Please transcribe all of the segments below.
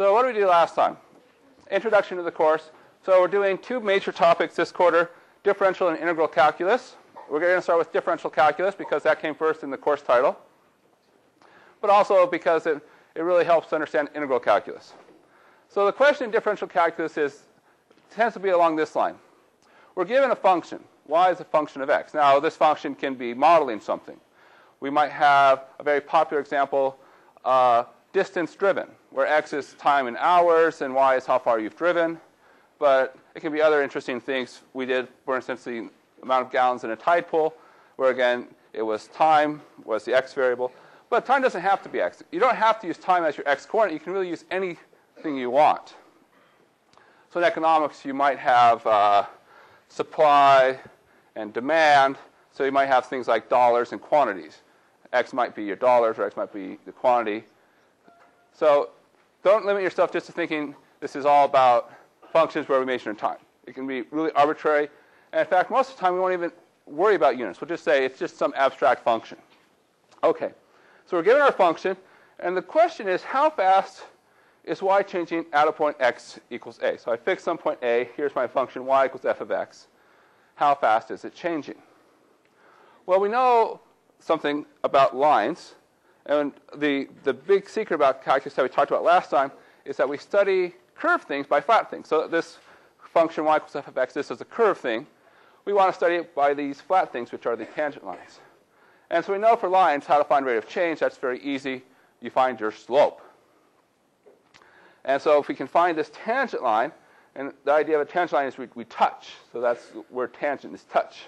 So what did we do last time? Introduction to the course. So we're doing two major topics this quarter, differential and integral calculus. We're going to start with differential calculus because that came first in the course title, but also because it really helps to understand integral calculus. So the question in differential calculus tends to be along this line. We're given a function. Y is a function of x. Now, this function can be modeling something. We might have a very popular example, distance driven, where x is time in hours and y is how far you've driven. But it can be other interesting things. We did, for instance, the amount of gallons in a tide pool, where again, it was time was the x variable. But time doesn't have to be x. You don't have to use time as your x coordinate. You can really use anything you want. So in economics, you might have supply and demand. So you might have things like dollars and quantities. X might be your dollars, or X might be the quantity. So don't limit yourself just to thinking this is all about functions where we measure in time. It can be really arbitrary. And in fact, most of the time, we won't even worry about units. We'll just say it's just some abstract function. OK. So we're given our function. And the question is, how fast is y changing at a point x equals a? So I fix some point a. Here's my function, y equals f of x. How fast is it changing? Well, we know something about lines. And the big secret about calculus that we talked about last time is that we study curved things by flat things. So this function y equals f of x, this is a curved thing. We want to study it by these flat things, which are the tangent lines. And so we know for lines how to find rate of change. That's very easy. You find your slope. And so if we can find this tangent line, and the idea of a tangent line is we touch. So that's where tangent is touch.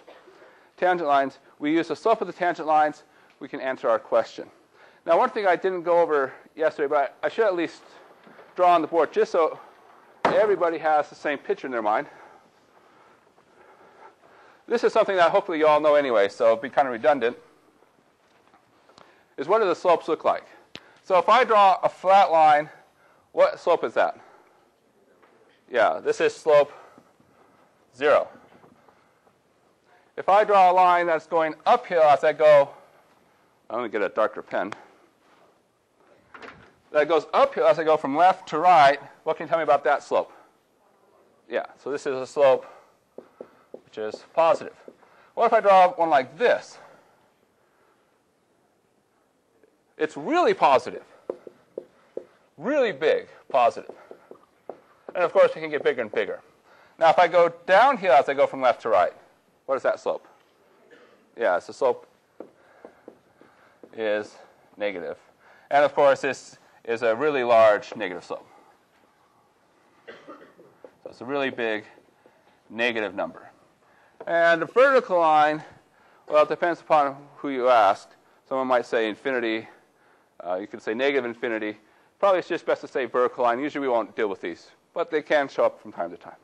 Tangent lines, we use the slope of the tangent lines, we can answer our question. Now, one thing I didn't go over yesterday, but I should at least draw on the board just so everybody has the same picture in their mind. This is something that hopefully you all know anyway, so it'll be kind of redundant, is what do the slopes look like? So if I draw a flat line, what slope is that? Yeah, this is slope 0. If I draw a line that's going uphill as I go, I'm going to get a darker pen. That goes uphill as I go from left to right. What can you tell me about that slope? Yeah, so this is a slope which is positive. What if I draw one like this? It's really positive. Really big positive. And of course, it can get bigger and bigger. Now, if I go downhill as I go from left to right, what is that slope? Yeah, it's the slope is negative. And of course, this is a really large negative slope. So it's a really big negative number. And the vertical line, well, it depends upon who you ask. Someone might say infinity. You could say negative infinity. Probably it's just best to say vertical line. Usually we won't deal with these, but they can show up from time to time.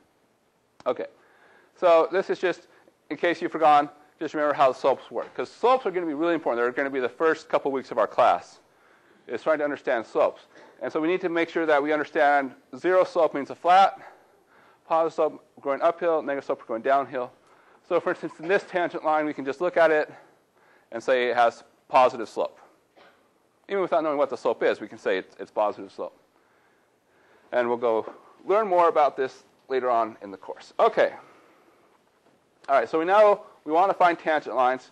OK. So this is just, in case you've forgotten, just remember how slopes work. Because slopes are going to be really important. They're going to be the first couple weeks of our class. It's trying to understand slopes. And so we need to make sure that we understand zero slope means a flat, positive slope going uphill, negative slope going downhill. So for instance, in this tangent line, we can just look at it and say it has positive slope. Even without knowing what the slope is, we can say it's positive slope. And we'll go learn more about this later on in the course. OK. All right, so we know we want to find tangent lines.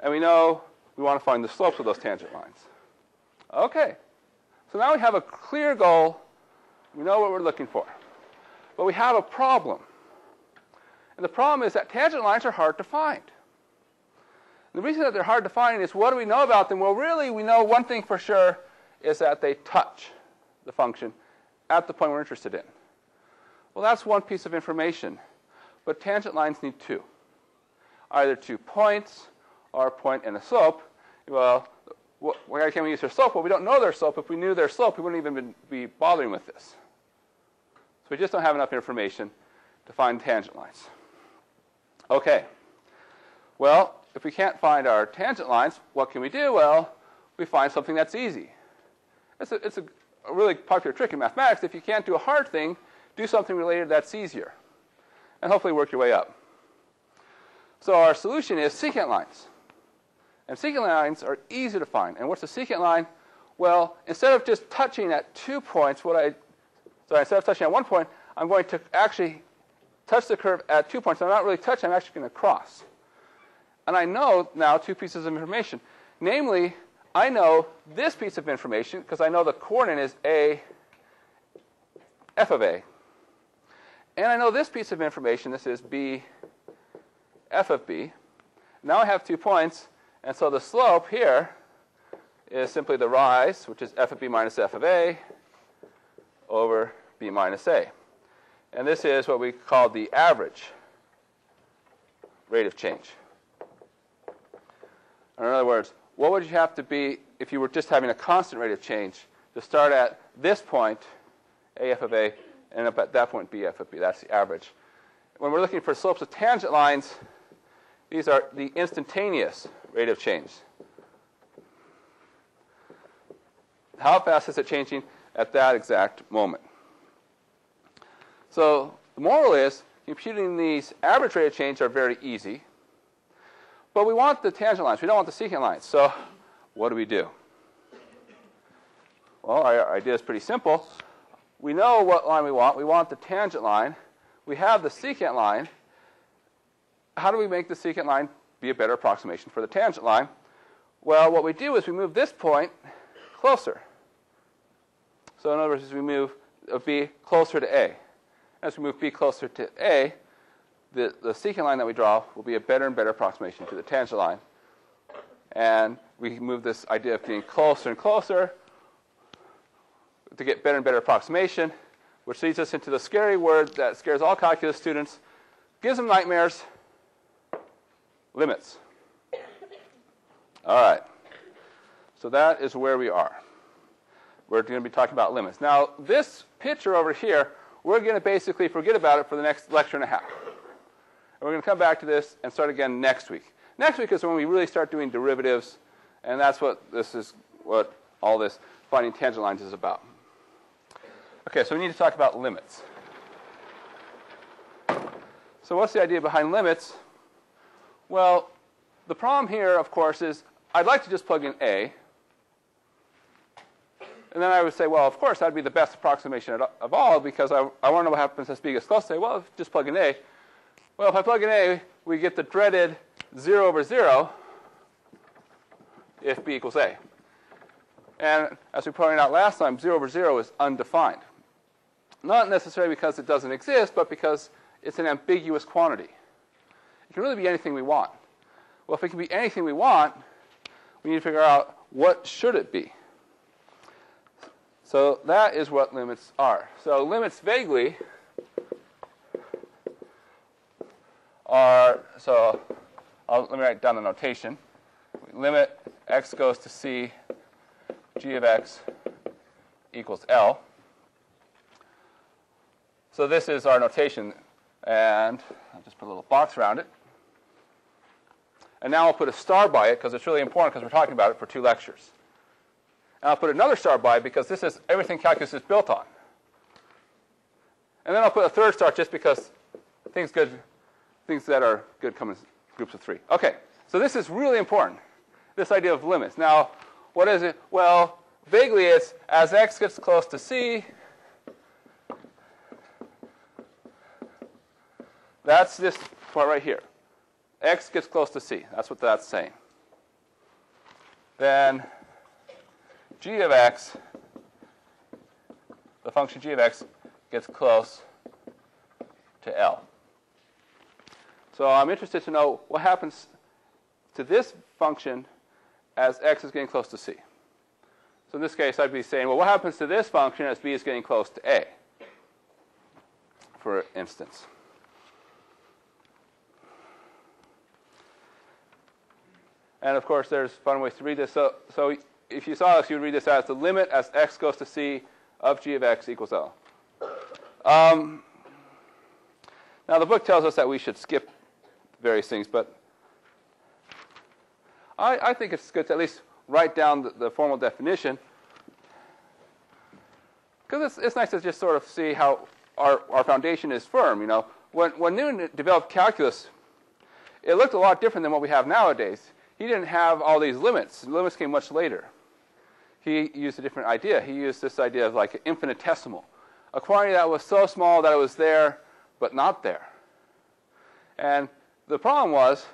And we know we want to find the slopes of those tangent lines. OK. So now we have a clear goal. We know what we're looking for. But we have a problem. And the problem is that tangent lines are hard to find. And the reason that they're hard to find is, what do we know about them? Well, really, we know one thing for sure is that they touch the function at the point we're interested in. Well, that's one piece of information. But tangent lines need two, either 2 points or a point and a slope. Well, why can't we use their slope? Well, we don't know their slope. If we knew their slope, we wouldn't even be bothering with this. So we just don't have enough information to find tangent lines. OK. Well, if we can't find our tangent lines, what can we do? Well, we find something that's easy. It's a really popular trick in mathematics. If you can't do a hard thing, do something related that's easier, and hopefully work your way up. So our solution is secant lines. And secant lines are easy to find. And what's a secant line? Well, instead of just touching at 2 points, instead of touching at 1 point, I'm going to actually touch the curve at 2 points. I'm not really touching, I'm actually going to cross. And I know now two pieces of information. Namely, I know this piece of information because I know the coordinate is A, f of A. And I know this piece of information. This is B, f of B. Now I have 2 points. And so the slope here is simply the rise, which is f of B minus f of A over B minus A. And this is what we call the average rate of change. In other words, what would you have to be if you were just having a constant rate of change to start at this point, AF of A, and up at that point, BF of B? That's the average. When we're looking for slopes of tangent lines, these are the instantaneous rate of change. How fast is it changing at that exact moment? So the moral is computing these average rate of change are very easy. But we want the tangent lines. We don't want the secant lines. So what do? Well, our idea is pretty simple. We know what line we want. We want the tangent line. We have the secant line. How do we make the secant line be a better approximation for the tangent line? Well, what we do is we move this point closer. So in other words, we move B closer to A. As we move B closer to A, the secant line that we draw will be a better and better approximation to the tangent line. And we move this idea of getting closer and closer to get better and better approximation, which leads us into the scary word that scares all calculus students, gives them nightmares, limits. All right. So that is where we are. We're going to be talking about limits. Now, this picture over here, we're going to basically forget about it for the next lecture and a half. We're going to come back to this and start again next week. Next week is when we really start doing derivatives, and that's what all this finding tangent lines is about. Okay, so we need to talk about limits. So what's the idea behind limits? Well, the problem here, of course, is I'd like to just plug in A, and then I would say, well, of course, that'd be the best approximation of all because I want to know what happens as B gets close to A. Well, just plug in A. Well, if I plug in A, we get the dreaded 0 over 0 if B equals A. And as we pointed out last time, 0 over 0 is undefined. Not necessarily because it doesn't exist, but because it's an ambiguous quantity. It can really be anything we want. Well, if it can be anything we want, we need to figure out what should it be. So that is what limits are. So limits vaguely are, so let me write down the notation. We limit x goes to C, g of x equals L. So this is our notation. And I'll just put a little box around it. And now I'll put a star by it because it's really important because we're talking about it for 2 lectures. And I'll put another star by it because this is everything calculus is built on. And then I'll put a third star just because things that are good come in groups of 3. Okay, so this is really important, this idea of limits. Now, what is it? Well, vaguely it's as x gets close to C, that's this point right here. X gets close to C. That's what that's saying. Then g of x, the function g of x gets close to L. So I'm interested to know what happens to this function as x is getting close to C. So in this case, I'd be saying, well, what happens to this function as B is getting close to A, for instance? And, of course, there's fun ways to read this. So if you saw this, you would read this as the limit as x goes to C of g of x equals L. Now, the book tells us that we should skip various things, but I think it's good to at least write down the formal definition because it's nice to just sort of see how our foundation is firm. You know, when Newton developed calculus, it looked a lot different than what we have nowadays. He didn't have all these limits. The limits came much later. he used a different idea. He used this idea of like infinitesimal, a quantity that was so small that it was there but not there. And the problem was,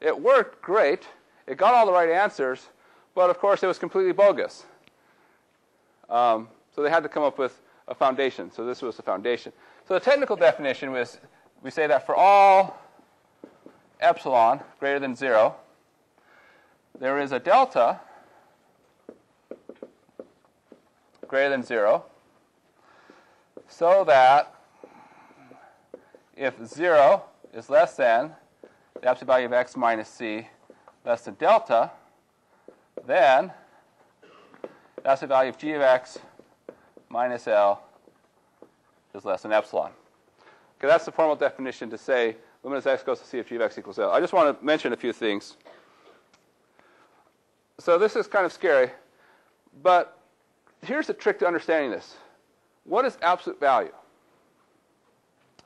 it worked great, it got all the right answers, but of course it was completely bogus. So they had to come up with a foundation. So this was the foundation. So the technical definition was, we say that for all epsilon greater than 0, there is a delta greater than 0, so that if 0 is less than the absolute value of x minus c less than delta, then the absolute value of g of x minus l is less than epsilon. Okay, that's the formal definition to say limit as x goes to c if g of x equals l. I just want to mention a few things. So this is kind of scary, but here's the trick to understanding this. What is absolute value?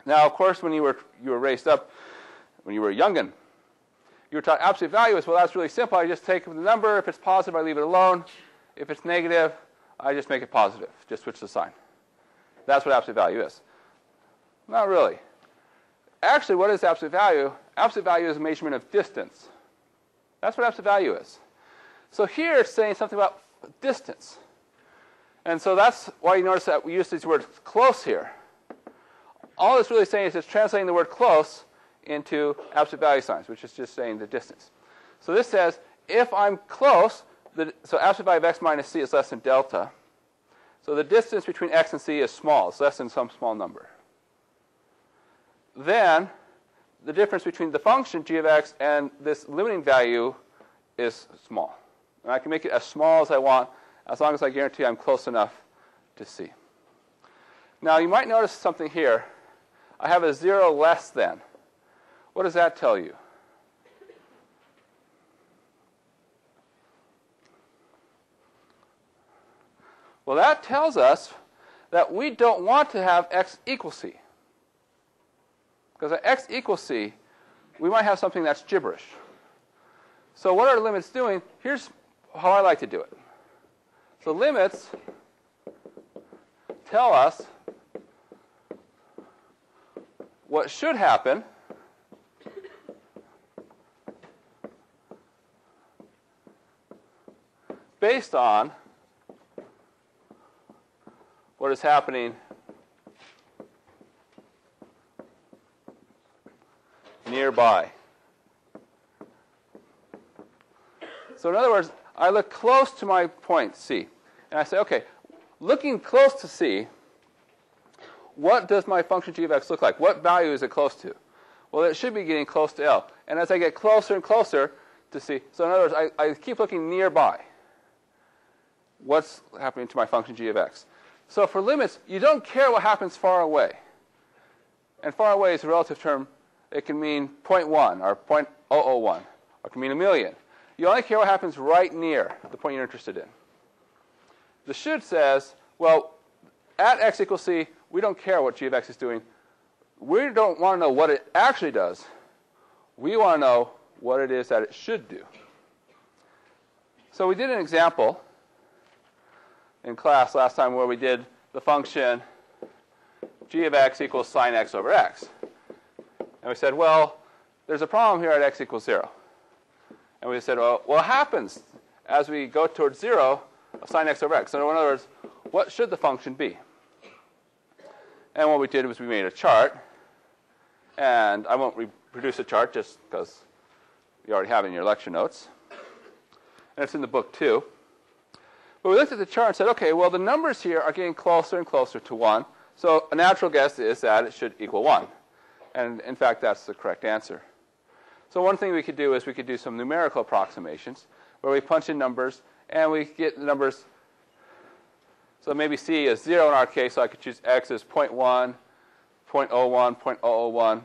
Now, of course, when you were raised up, when you were a young'un, you were taught absolute value is, well, that's really simple. I just take the number. If it's positive, I leave it alone. If it's negative, I just make it positive. Just switch the sign. That's what absolute value is. Not really. Actually, what is absolute value? Absolute value is a measurement of distance. That's what absolute value is. So here it's saying something about distance. And so that's why you notice that we use these words close here. All it's really saying is it's translating the word close into absolute value signs, which is just saying the distance. So this says, if I'm close, so absolute value of x minus c is less than delta. So the distance between x and c is small. It's less than some small number. Then the difference between the function g of x and this limiting value is small. And I can make it as small as I want, as long as I guarantee I'm close enough to c. Now, you might notice something here. I have a 0 less than. What does that tell you? Well, that tells us that we don't want to have x equals c. Because at x equals c, we might have something that's gibberish. So what are limits doing? Here's how I like to do it. So limits tell us what should happen based on what is happening nearby. So in other words, I look close to my point C, and I say, okay, looking close to C, what does my function g of x look like? What value is it close to? Well, it should be getting close to L. And as I get closer and closer to C, so in other words, I keep looking nearby. What's happening to my function g of x? So for limits, you don't care what happens far away. And far away is a relative term. It can mean 0.1 or 0.001, or it can mean a million. You only care what happens right near the point you're interested in. The should says, well, at x equals c, we don't care what g of x is doing. We don't want to know what it actually does. We want to know what it is that it should do. So we did an example in class last time where we did the function g of x equals sine x over x. And we said, well, there's a problem here at x equals 0. And we said, well, what happens as we go towards 0 of sine x over x? So in other words, what should the function be? And what we did was we made a chart. And I won't reproduce the chart just because you already have it in your lecture notes. And it's in the book, too. But we looked at the chart and said, OK, well, the numbers here are getting closer and closer to 1. So a natural guess is that it should equal 1. And in fact, that's the correct answer. So one thing we could do is we could do some numerical approximations where we punch in numbers and we get numbers. So maybe c is 0 in our case, so I could choose x as 0.1, 0.01, 0.001.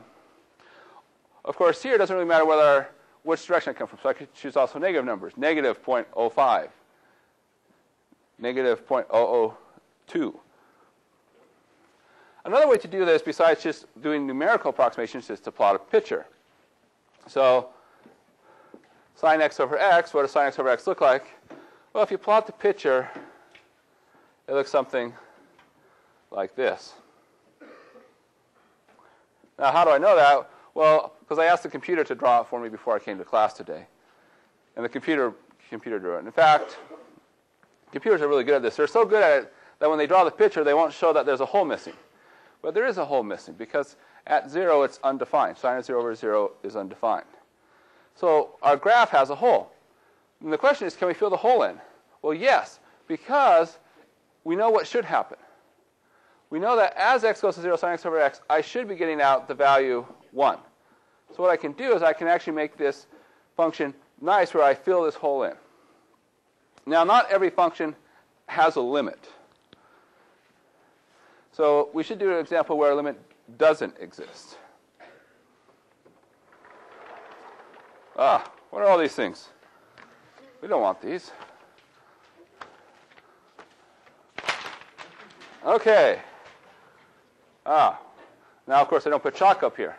Of course, here it doesn't really matter which direction I come from. So I could choose also negative numbers, negative 0.05, negative 0.002. Another way to do this, besides just doing numerical approximations, is to plot a picture. So sine x over x, what does sine x over x look like? Well, if you plot the picture, it looks something like this. Now, how do I know that? Well, because I asked the computer to draw it for me before I came to class today. And the computer drew it. In fact, computers are really good at this. They're so good at it that when they draw the picture, they won't show that there's a hole missing. But there is a hole missing because at 0, it's undefined. Sine of 0 over 0 is undefined. So our graph has a hole. And the question is, can we fill the hole in? Well, yes, because we know what should happen. We know that as x goes to 0, sine x over x, I should be getting out the value 1. So what I can do is I can actually make this function nice where I fill this hole in. Now, not every function has a limit. So we should do an example where a limit doesn't exist. Ah, what are all these things? We don't want these. Okay. Ah, now, of course, I don't put chalk up here.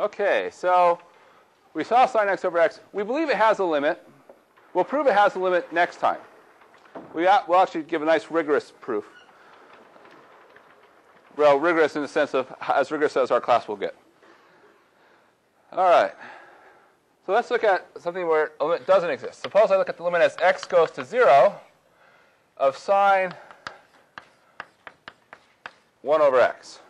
Okay, so we saw sine x over x. We believe it has a limit. We'll prove it has a limit next time. We'll actually give a nice rigorous proof. Well, rigorous in the sense of as rigorous as our class will get. All right. So let's look at something where a limit doesn't exist. Suppose I look at the limit as x goes to 0 of sine 1 over x.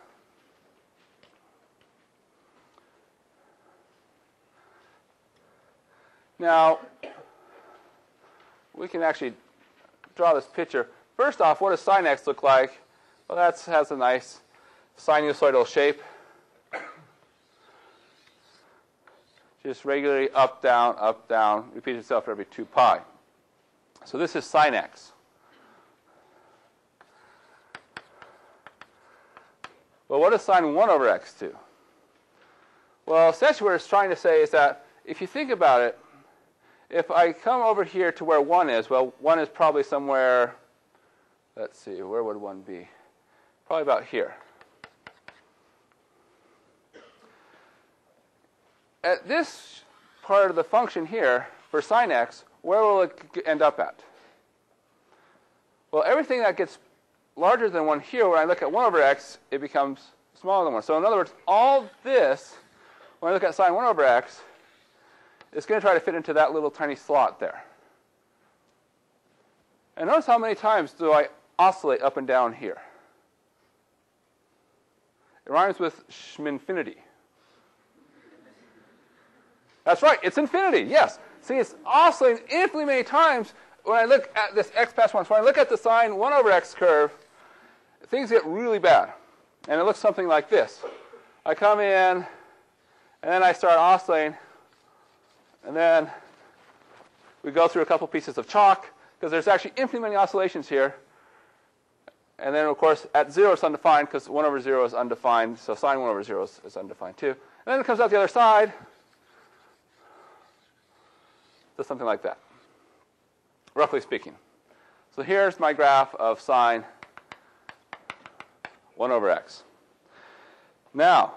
Now, we can actually draw this picture. First off, what does sine x look like? Well, that has a nice sinusoidal shape. Just regularly up, down, repeats itself every 2 pi. So this is sine x. Well, what does sine 1 over x do? Well, essentially what it's trying to say is that if you think about it, if I come over here to where 1 is, well, 1 is probably somewhere, let's see, where would 1 be? Probably about here. At this part of the function here, for sine x, where will it end up at? Well, everything that gets larger than 1 here, when I look at 1 over x, it becomes smaller than 1. So in other words, all this, when I look at sine 1 over x, it's going to try to fit into that little tiny slot there. And notice how many times do I oscillate up and down here. It rhymes with shminfinity. That's right, it's infinity, yes. See, it's oscillating infinitely many times when I look at this x past 1. So when I look at the sine 1 over x curve, things get really bad. And it looks something like this. I come in, and then I start oscillating. And then we go through a couple pieces of chalk, because there's actually infinitely many oscillations here. And then, of course, at 0 it's undefined, because 1 over 0 is undefined. So sine 1 over 0 is undefined, too. And then it comes out the other side. Does something like that, roughly speaking. So here's my graph of sine 1 over x. Now,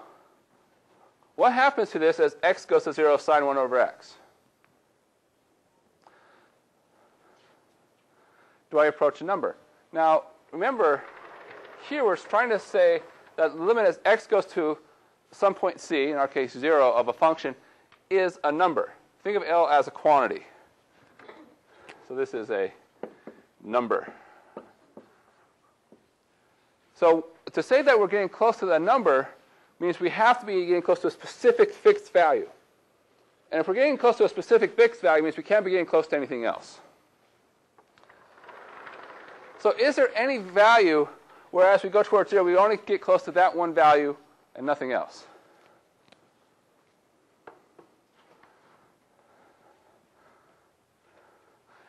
what happens to this as x goes to 0 of sine 1 over x? Do I approach a number? Now, remember, here we're trying to say that the limit as x goes to some point c, in our case 0, of a function, is a number. Think of L as a quantity. So this is a number. So to say that we're getting close to that number means we have to be getting close to a specific fixed value. And if we're getting close to a specific fixed value, it means we can't be getting close to anything else. So is there any value where as we go towards 0, we only get close to that one value and nothing else?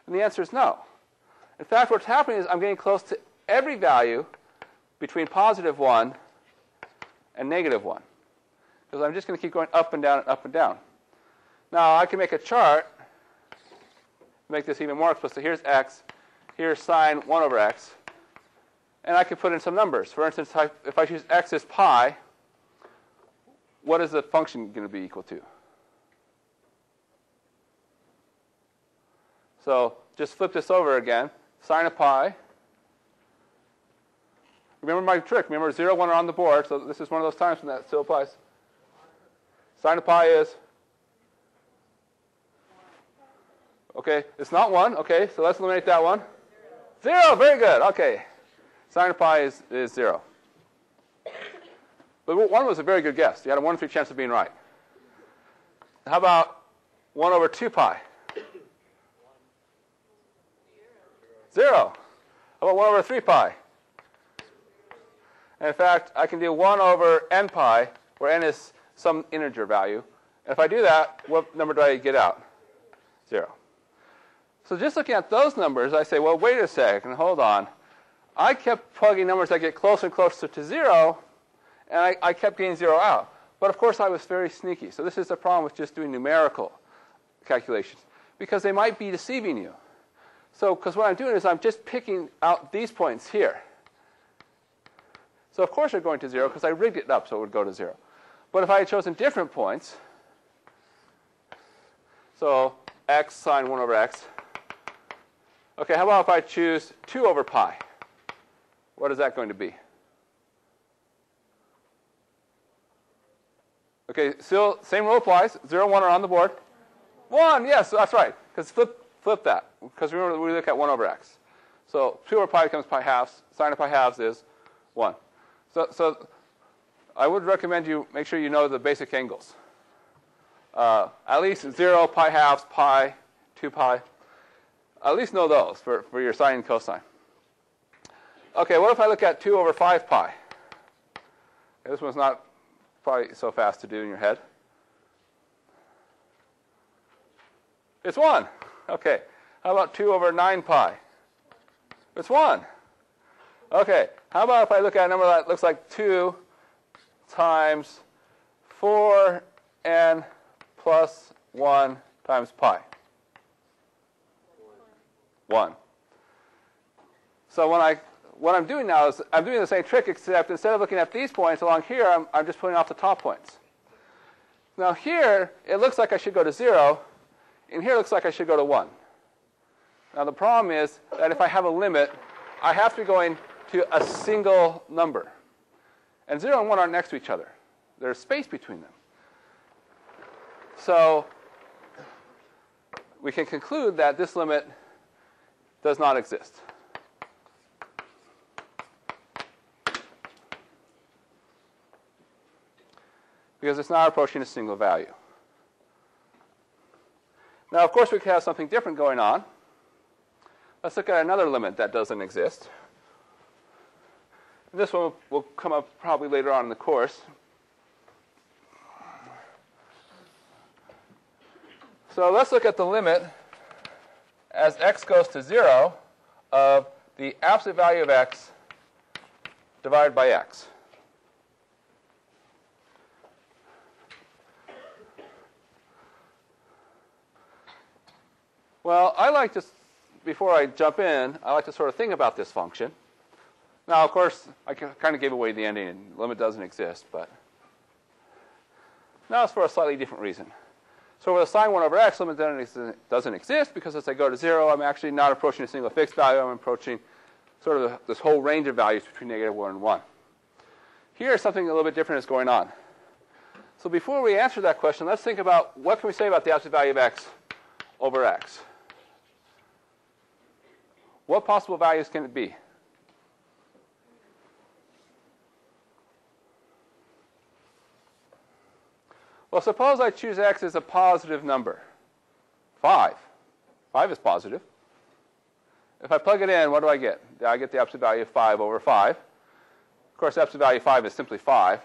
And the answer is no. In fact, what's happening is I'm getting close to every value between positive 1 and negative 1. Because I'm just going to keep going up and down and up and down. Now, I can make a chart to make this even more explicit. Here's x. Here's sine 1 over x. And I can put in some numbers. For instance, if I choose x as pi, what is the function going to be equal to? So just flip this over again. Sine of pi. Remember my trick. Remember 0, 1 are on the board. So this is one of those times when that still applies. Sine of pi is? Okay, it's not 1. Okay, so let's eliminate that one. 0, very good. Okay. Sine of pi is 0. But 1 was a very good guess. You had a 1 in 3 chance of being right. How about 1 over 2 pi? 0. How about 1 over 3 pi? And in fact, I can do 1 over n pi, where n is some integer value. And if I do that, what number do I get out? 0. So just looking at those numbers, I say, well, wait a second, hold on. I kept plugging numbers that get closer and closer to 0, and I kept getting 0 out. But of course, I was very sneaky. So this is the problem with just doing numerical calculations, because they might be deceiving you. So because what I'm doing is I'm just picking out these points here. So of course, they're going to 0, because I rigged it up so it would go to 0. But if I had chosen different points, so x sine 1 over x. OK, how about if I choose 2 over pi? What is that going to be? OK, still same rule applies. 0, 1 are on the board. 1, yes, that's right. Because flip that. Because remember, we look at 1 over x. So 2 over pi becomes pi halves. Sine of pi halves is 1. So I would recommend you make sure you know the basic angles. At least 0, pi halves, pi, 2 pi. At least know those for your sine and cosine. OK, what if I look at 2 over 5 pi? This one's not probably so fast to do in your head. It's 1. OK, how about 2 over 9 pi? It's 1. OK, how about if I look at a number that looks like 2 times 4n plus 1 times pi? 1. So what I'm doing now is I'm doing the same trick, except instead of looking at these points along here, I'm just putting off the top points. Now here, it looks like I should go to 0, and here it looks like I should go to 1. Now the problem is that if I have a limit, I have to be going to a single number. And 0 and 1 aren't next to each other. There's space between them. So we can conclude that this limit does not exist. Because it's not approaching a single value. Now, of course, we could have something different going on. Let's look at another limit that doesn't exist. And this one will come up probably later on in the course. So let's look at the limit as x goes to 0 of the absolute value of x divided by x. Well, I like to, before I jump in, I like to sort of think about this function. Now, of course, I kind of gave away the ending, and the limit doesn't exist, but now it's for a slightly different reason. So with a sine 1 over x, limit doesn't exist, because as I go to 0, I'm actually not approaching a single fixed value. I'm approaching sort of this whole range of values between negative 1 and 1. Here, something a little bit different is going on. So before we answer that question, let's think about what can we say about the absolute value of x over x. What possible values can it be? Well, suppose I choose x as a positive number, 5. 5 is positive. If I plug it in, what do I get? I get the absolute value of 5 over 5. Of course, the absolute value of 5 is simply 5.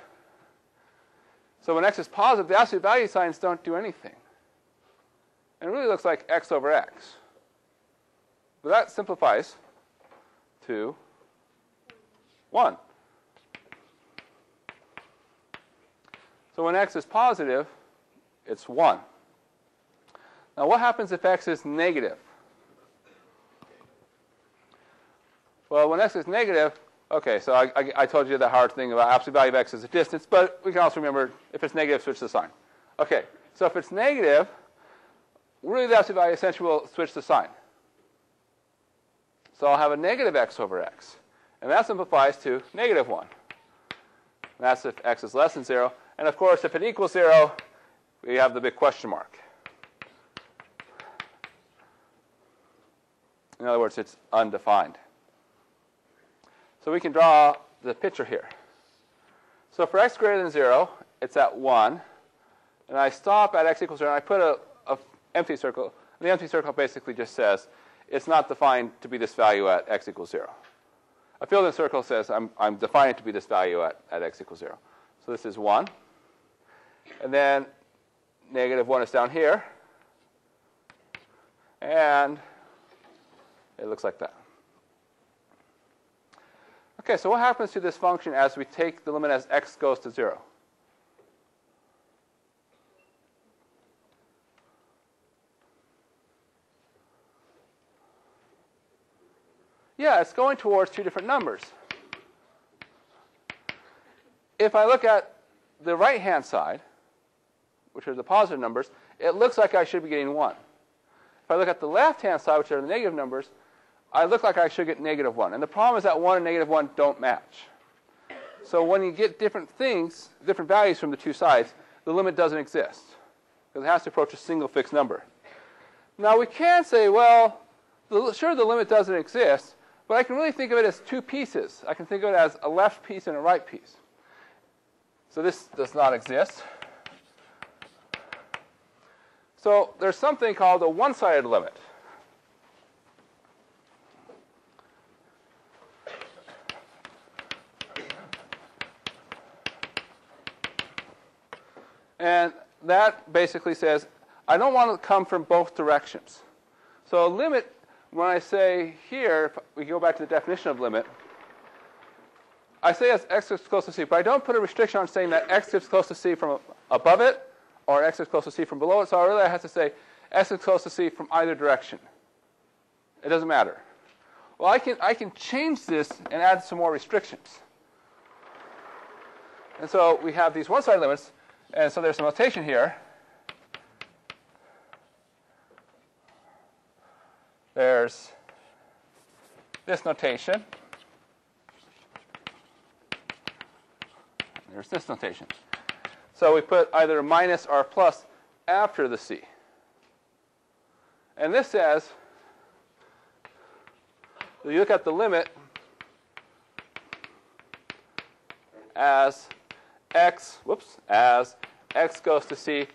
So when x is positive, the absolute value signs don't do anything. And it really looks like x over x. But that simplifies to 1. So when x is positive, it's 1. Now, what happens if x is negative? Well, when x is negative, OK, so I told you the hard thing about absolute value of x is a distance. But we can also remember, if it's negative, switch the sign. OK, so if it's negative, really the absolute value essentially will switch the sign. So I'll have a negative x over x. And that simplifies to negative 1. And that's if x is less than 0. And of course, if it equals 0, we have the big question mark. In other words, it's undefined. So we can draw the picture here. So for x greater than 0, it's at 1. And I stop at x equals 0, and I put an empty circle. The empty circle basically just says it's not defined to be this value at x equals 0. A field in circle says I'm defining it to be this value at x equals 0. So this is 1. And then negative 1 is down here. And it looks like that. OK, so what happens to this function as we take the limit as x goes to 0? Yeah, it's going towards two different numbers. If I look at the right-hand side, which are the positive numbers, it looks like I should be getting 1. If I look at the left-hand side, which are the negative numbers, I look like I should get negative 1. And the problem is that 1 and negative 1 don't match. So when you get different things, different values from the two sides, the limit doesn't exist, because it has to approach a single fixed number. Now, we can say, well, sure, the limit doesn't exist, but I can really think of it as two pieces. I can think of it as a left piece and a right piece. So this does not exist. So there's something called a one-sided limit. And that basically says, I don't want to come from both directions. So a limit, when I say here, if we go back to the definition of limit, I say as x is close to c, but I don't put a restriction on saying that x is close to c from above it or x is close to c from below it. So really I have to say x is close to c from either direction. It doesn't matter. Well, I can change this and add some more restrictions. And so we have these one-sided limits. And so there's some notation here. There's this notation. There's this notation. So we put either minus or plus after the c. And this says, if you look at the limit as x, whoops, as x goes to c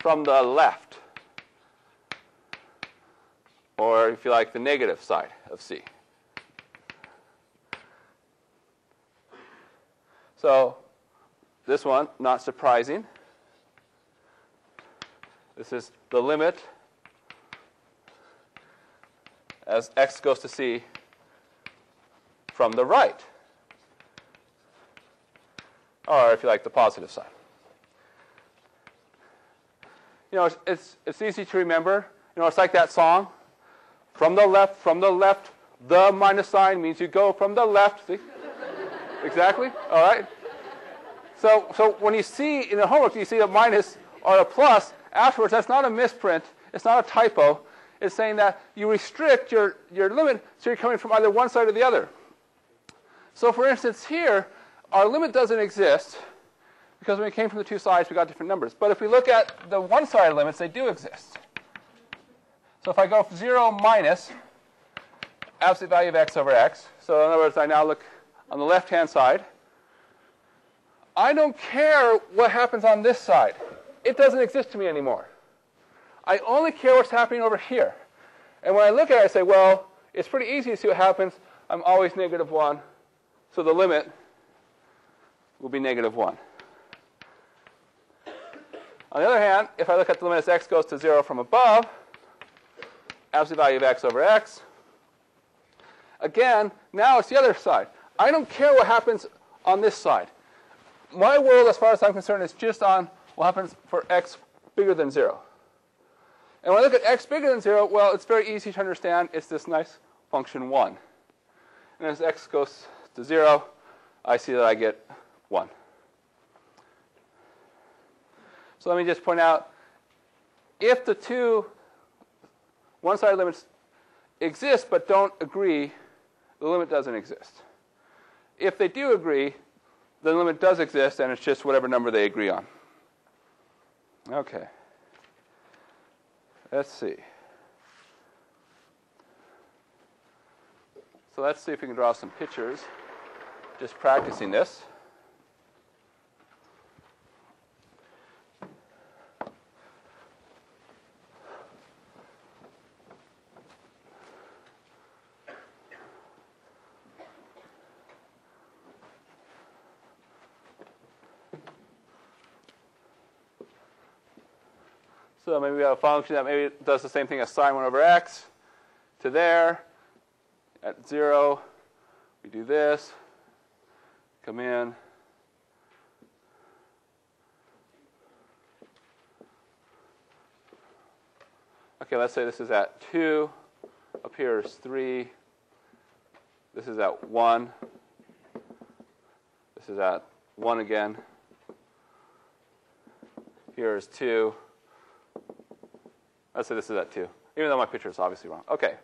from the left, or if you like, the negative side of c. So this one, not surprising. This is the limit as x goes to c from the right, or if you like, the positive side. You know, it's easy to remember. You know, it's like that song. From the left, the minus sign means you go from the left. See? Exactly. All right. So when you see in the homework, you see a minus or a plus afterwards, that's not a misprint. It's not a typo. It's saying that you restrict your limit, so you're coming from either one side or the other. So for instance, here, our limit doesn't exist, because when we came from the two sides, we got different numbers. But if we look at the one-sided limits, they do exist. So if I go from 0 minus absolute value of x over x, so in other words, I now look on the left-hand side. I don't care what happens on this side. It doesn't exist to me anymore. I only care what's happening over here. And when I look at it, I say, well, it's pretty easy to see what happens. I'm always negative 1. So the limit will be negative 1. On the other hand, if I look at the limit as x goes to 0 from above, absolute value of x over x. Again, now it's the other side. I don't care what happens on this side. My world, as far as I'm concerned, is just on what happens for x bigger than 0. And when I look at x bigger than 0, well, it's very easy to understand. It's this nice function 1. And as x goes to 0, I see that I get 1. So let me just point out, if the two one-sided limits exist but don't agree, the limit doesn't exist. If they do agree, the limit does exist, and it's just whatever number they agree on. Okay. Let's see. So let's see if we can draw some pictures, just practicing this. So maybe we have a function that maybe does the same thing as sine 1 over x to there. At 0, we do this, come in. OK, let's say this is at 2. Up here is 3. This is at 1. This is at 1 again. Here is 2. Let's say this is at 2, even though my picture is obviously wrong. OK.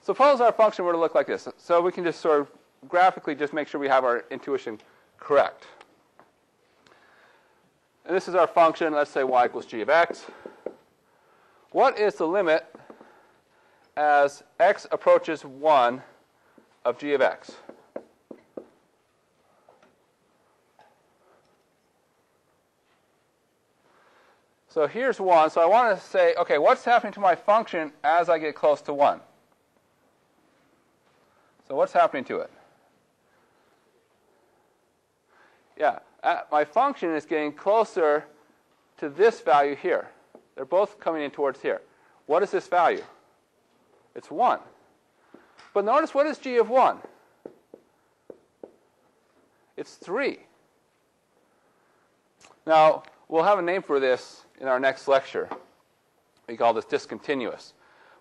Suppose our function were to look like this. So we can just sort of graphically just make sure we have our intuition correct. And this is our function. Let's say y equals g of x. What is the limit as x approaches 1 of g of x? So here's 1. So I want to say, OK, what's happening to my function as I get close to 1? So what's happening to it? Yeah, my function is getting closer to this value here. They're both coming in towards here. What is this value? It's 1. But notice, what is g of 1? It's 3. Now, we'll have a name for this in our next lecture. We call this discontinuous.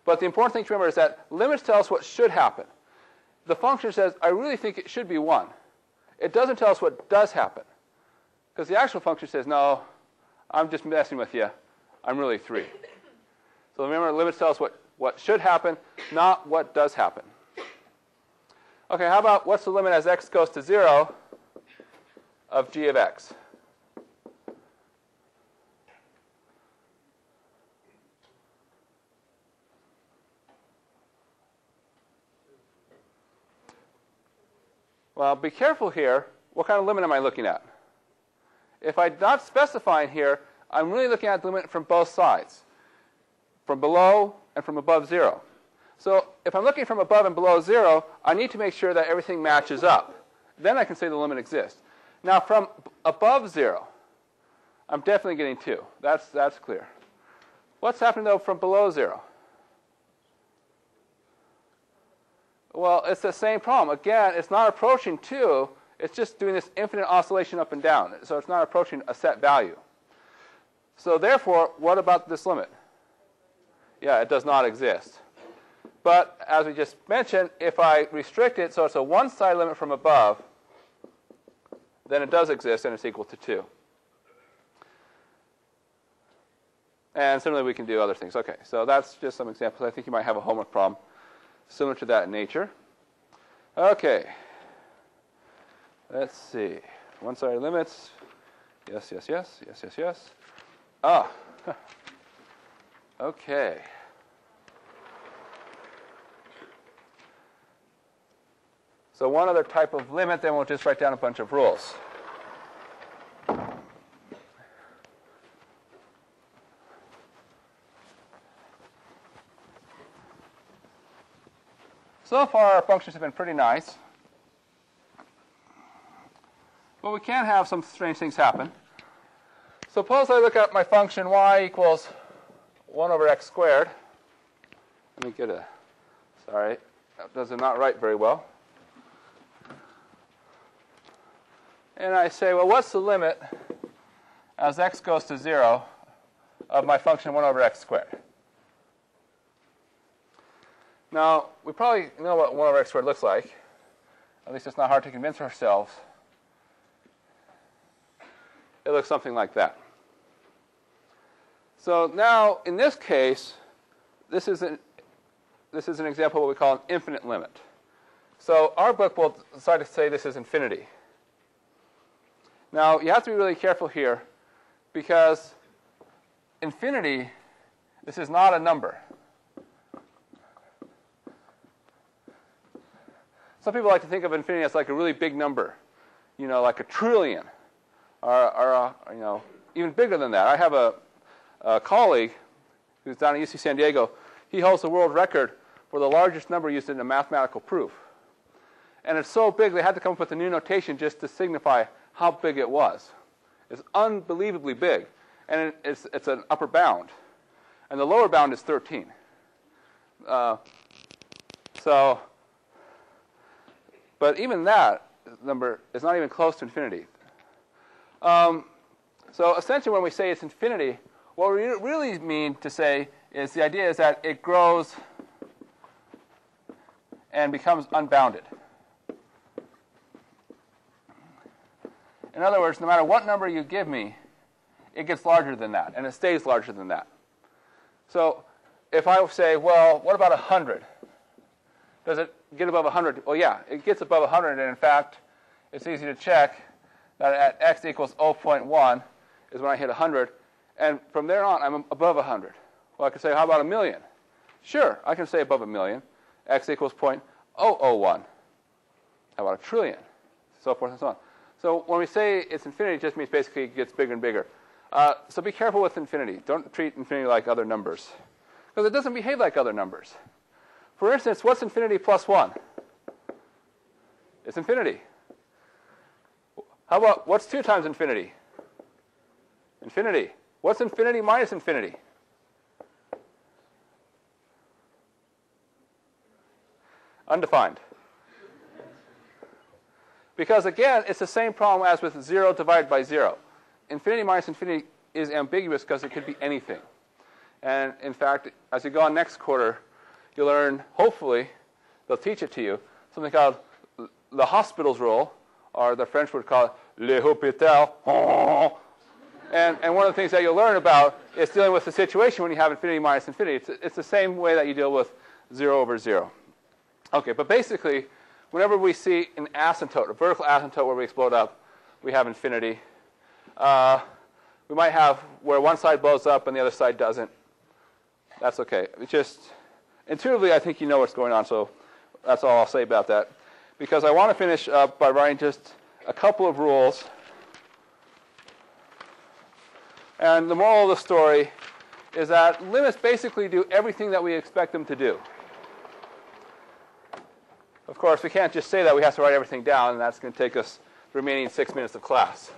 But the important thing to remember is that limits tell us what should happen. The function says, I really think it should be 1. It doesn't tell us what does happen. Because the actual function says, no, I'm just messing with you. I'm really 3. So remember, limits tell us what should happen, not what does happen. OK, how about what's the limit as x goes to 0 of g of x? Well, be careful here. What kind of limit am I looking at? If I'm not specifying here, I'm really looking at the limit from both sides, from below and from above 0. So if I'm looking from above and below 0, I need to make sure that everything matches up. Then I can say the limit exists. Now, from above 0, I'm definitely getting 2. That's clear. What's happening, though, from below 0? Well, it's the same problem. Again, it's not approaching 2. It's just doing this infinite oscillation up and down. So it's not approaching a set value. So therefore, what about this limit? Yeah, it does not exist. But as we just mentioned, if I restrict it so it's a one-side limit from above, then it does exist, and it's equal to 2. And similarly, we can do other things. OK, so that's just some examples. I think you might have a homework problem similar to that in nature. OK. Let's see. One-sided limits. Yes, yes, yes. Yes, yes, yes. Ah. OK. So one other type of limit, then we'll just write down a bunch of rules. So far, our functions have been pretty nice. But we can have some strange things happen. Suppose I look at my function y equals 1 over x squared. Let me get a, sorry, that does not write very well. And I say, well, what's the limit as x goes to 0 of my function 1 over x squared? Now, we probably know what 1 over x squared looks like. At least it's not hard to convince ourselves. It looks something like that. So now, in this case, this is an this is an example of what we call an infinite limit. So our book will decide to say this is infinity. Now, you have to be really careful here, because infinity, this is not a number. Some people like to think of infinity as like a really big number, you know, like a trillion, or you know, even bigger than that. I have a colleague who's down at UC San Diego. He holds the world record for the largest number used in a mathematical proof. And it's so big, they had to come up with a new notation just to signify how big it was. It's unbelievably big. And it's an upper bound. And the lower bound is 13. But even that number is not even close to infinity. So essentially, when we say it's infinity, what we really mean to say is the idea is that it grows and becomes unbounded. In other words, no matter what number you give me, it gets larger than that, and it stays larger than that. So if I say, well, what about 100? Does it get above 100? Well, yeah, it gets above 100, and in fact, it's easy to check that at x equals 0.1 is when I hit 100, and from there on, I'm above 100. Well, I could say, how about 1,000,000? Sure, I can say above 1,000,000. X equals 0.001. How about 1,000,000,000? So forth and so on. So when we say it's infinity, it just means basically it gets bigger and bigger. So be careful with infinity. Don't treat infinity like other numbers, because it doesn't behave like other numbers. For instance, what's infinity plus 1? It's infinity. How about what's 2 times infinity? Infinity. What's infinity minus infinity? Undefined. Because again, it's the same problem as with 0 divided by 0. Infinity minus infinity is ambiguous because it could be anything. And in fact, as you go on next quarter, you'll learn, hopefully, they'll teach it to you, something called the L'Hopital's rule, or the French would call it L'Hopital. And one of the things that you'll learn about is dealing with the situation when you have infinity minus infinity. It's the same way that you deal with 0 over 0. Okay, but basically, whenever we see an asymptote, a vertical asymptote where we explode up, we have infinity. We might have where one side blows up and the other side doesn't. That's okay. It's just intuitively, I think you know what's going on, so that's all I'll say about that. Because I want to finish up by writing just a couple of rules. And the moral of the story is that limits basically do everything that we expect them to do. Of course, we can't just say that. We have to write everything down, and that's going to take us the remaining 6 minutes of class.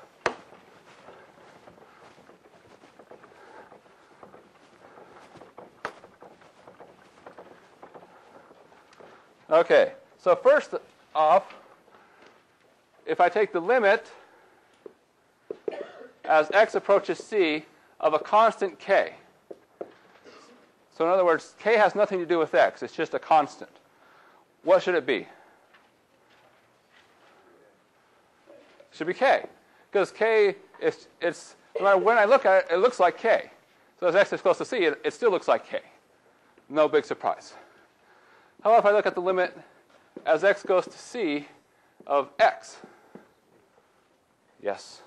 Okay, so first off, if I take the limit as x approaches c of a constant k. So in other words, k has nothing to do with x. It's just a constant. What should it be? It should be k. Because k, it's, no matter when I look at it, it looks like k. So as x is close to c, it still looks like k. No big surprise. How about if I look at the limit as x goes to c of x? Yes.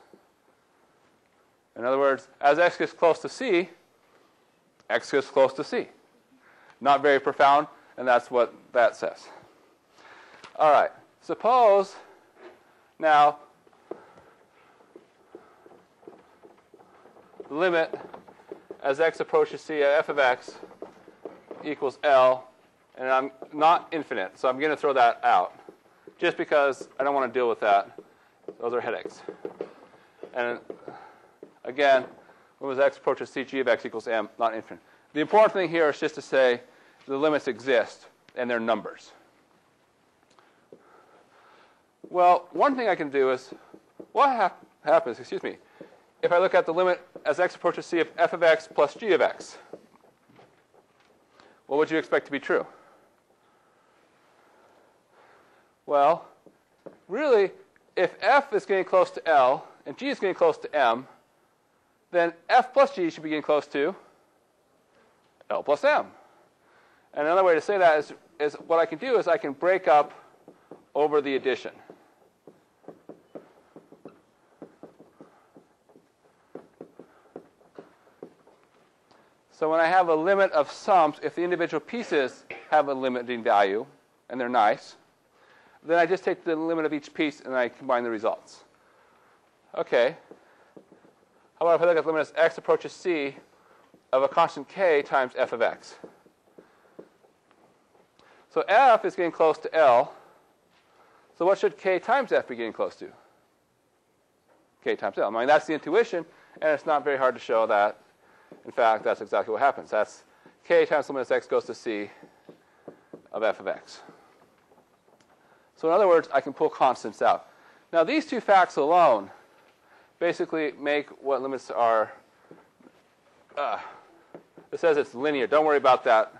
In other words, as x gets close to c, x gets close to c. Not very profound, and that's what that says. All right. Suppose now the limit as x approaches c of f of x equals L, and I'm not infinite, so I'm going to throw that out just because I don't want to deal with that. Those are headaches. And again, when x approaches c, g of x equals m, not infinite. The important thing here is just to say the limits exist, and they're numbers. Well, one thing I can do is, what happens, excuse me, if I look at the limit as x approaches c of f of x plus g of x? What would you expect to be true? Well, really, if f is getting close to L and g is getting close to m, then f plus g should be getting close to L plus m. And another way to say that is what I can do is I can break up over the addition. So when I have a limit of sums, if the individual pieces have a limiting value, and they're nice, then I just take the limit of each piece and I combine the results. Okay. How about if I look at the limit as x approaches c of a constant k times f of x? So f is getting close to L. So what should k times f be getting close to? K times L. I mean, that's the intuition, and it's not very hard to show that. In fact, that's exactly what happens. That's k times the limit as x goes to c of f of x. So in other words, I can pull constants out. Now, these two facts alone basically make what limits are, it says it's linear. Don't worry about that.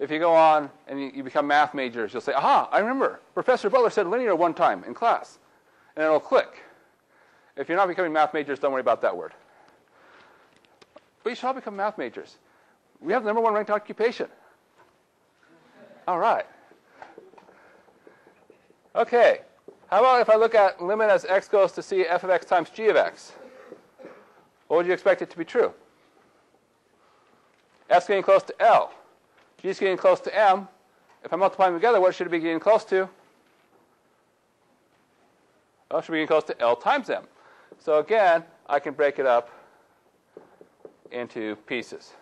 If you go on and you become math majors, you'll say, aha, I remember. Professor Butler said linear one time in class, and it'll click. If you're not becoming math majors, don't worry about that word. But you should all become math majors. We have the number one ranked occupation. All right. Okay. How about if I look at limit as x goes to c f of x times g of x? What would you expect it to be true? F's getting close to L. G's getting close to M. If I multiply them together, what should it be getting close to? Oh, it should be getting close to L times M. So again, I can break it up into pieces.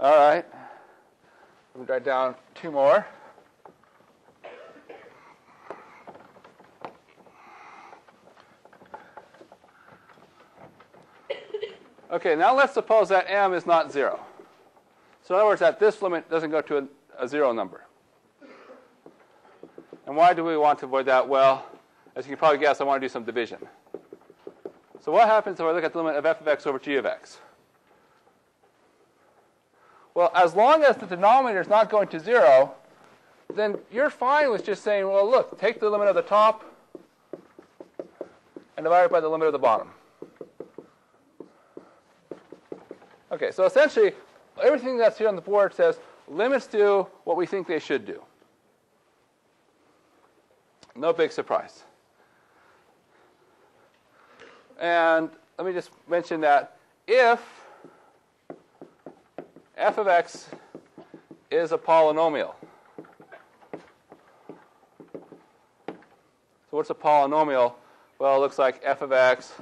All right. Let me write down two more. Okay, now let's suppose that M is not 0. So in other words, that this limit doesn't go to a 0 number. And why do we want to avoid that? Well, as you can probably guess, I want to do some division. So what happens if I look at the limit of f of x over g of x? Well, as long as the denominator is not going to 0, then you're fine with just saying, well, look, take the limit of the top and divide it by the limit of the bottom. Okay, so essentially, everything that's here on the board says limits do what we think they should do. No big surprise. And let me just mention that if f of x is a polynomial. So what's a polynomial? Well, it looks like f of x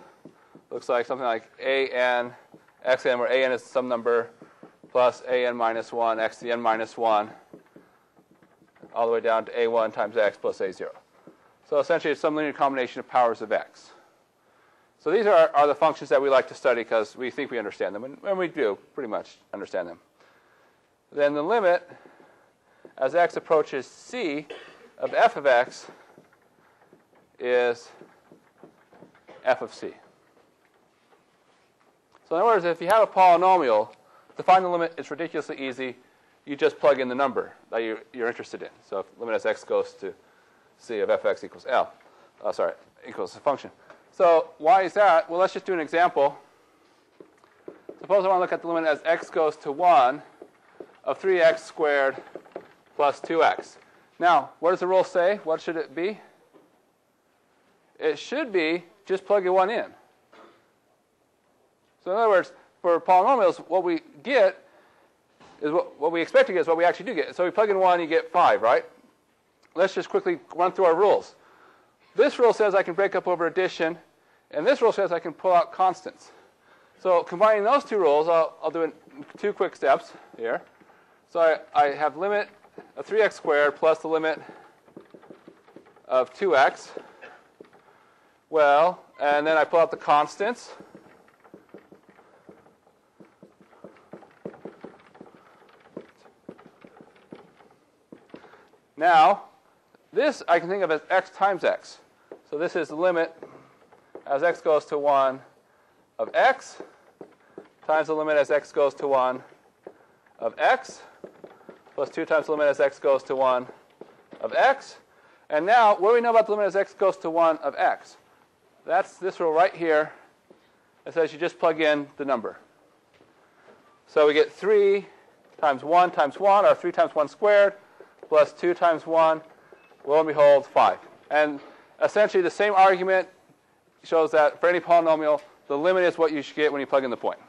looks like something like a n x n, where a n is some number, plus a n minus 1, x to the n minus 1, all the way down to a1 times x plus a0. So essentially, it's some linear combination of powers of x. So these are the functions that we like to study because we think we understand them, and we do pretty much understand them. Then the limit as x approaches c of f of x is f of c. So in other words, if you have a polynomial, to find the limit is ridiculously easy. You just plug in the number that you're interested in. So if limit as x goes to c of f of x equals L. Equals the function. So why is that? Well, let's just do an example. Suppose I want to look at the limit as x goes to 1 of 3x squared plus 2x. Now, what does the rule say? What should it be? It should be just plug a 1 in. So in other words, for polynomials, what we get is what we expect to get is what we actually do get. So we plug in 1, you get 5, right? Let's just quickly run through our rules. This rule says I can break up over addition, and this rule says I can pull out constants. So combining those two rules, I'll do it in two quick steps here. So I have limit of 3x squared plus the limit of 2x. Well, and then I pull out the constants. Now, this I can think of as x times x. So this is the limit as x goes to 1 of x times the limit as x goes to 1 of x plus 2 times the limit as x goes to 1 of x. And now, what do we know about the limit as x goes to 1 of x? that's this row right here that says you just plug in the number. So we get 3 times 1, or 3 times 1 squared, plus 2 times 1, lo and behold, 5. And essentially the same argument shows that for any polynomial, the limit is what you should get when you plug in the point.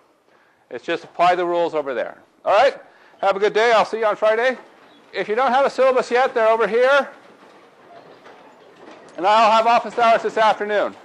It's just apply the rules over there. All right? Have a good day. I'll see you on Friday. If you don't have a syllabus yet, they're over here. And I'll have office hours this afternoon.